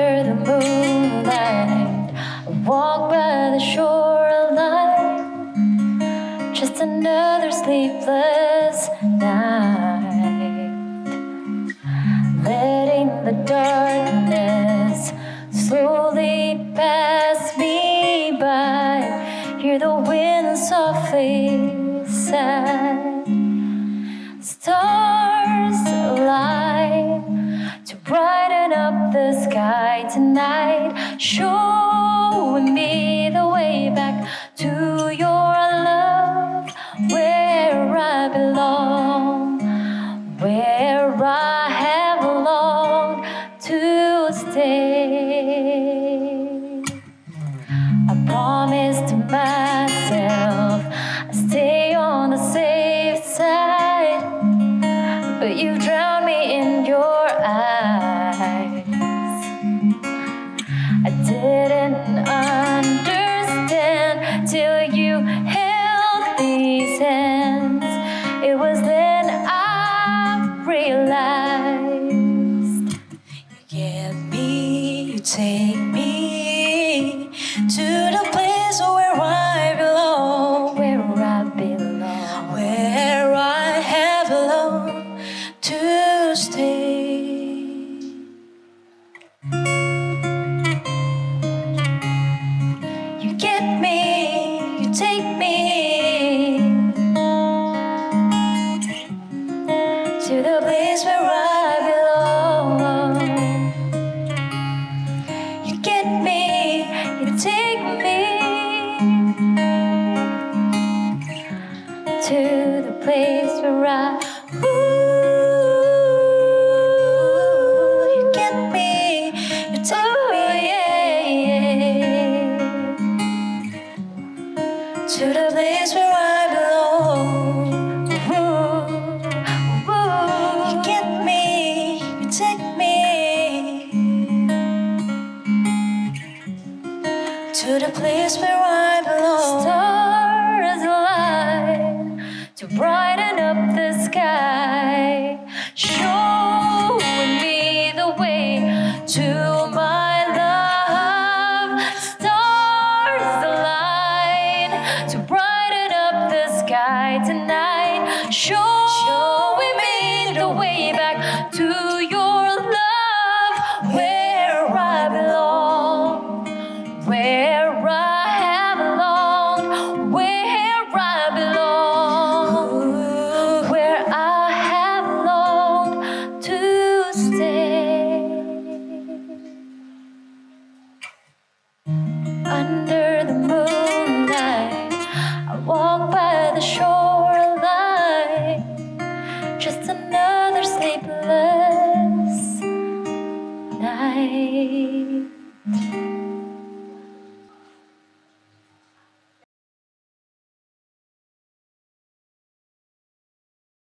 under the moonlight, I walk by the shoreline, just another sleepless night, letting the darkness slowly pass me by, hear the wind softly sigh. Stars align to brighten up the sky tonight, showing me the way back to your love, where I belong, where I have longed to stay. I promised to myself I'd stay on the safe side, but you drowned me in your eyes. I didn't understand till you held these hands. It was then I realized you get me, you take me to the place where I belong, where I belong, where I have belonged to stay. You get me, you take me to the place where I belong. You get me, you take me to the place where I to the place where I belong. Ooh, ooh. You get me, you take me to the place where I belong. Stars align to brighten up the sky, showing me the way to my. Tonight, showing me the way back to your love, where I belong, where I have belonged, where I belong, where I have longed to stay. Under the moonlight, I walk by the shore. Night.